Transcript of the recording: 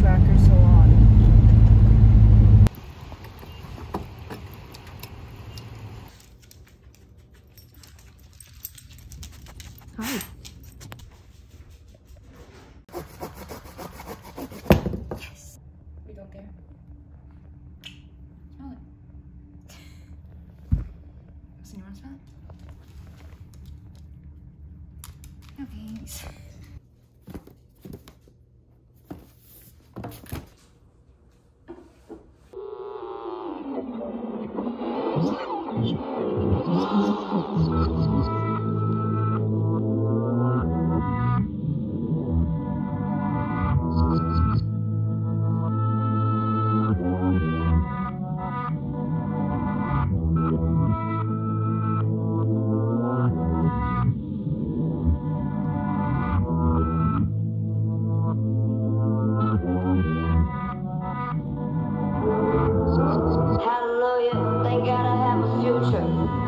trackers.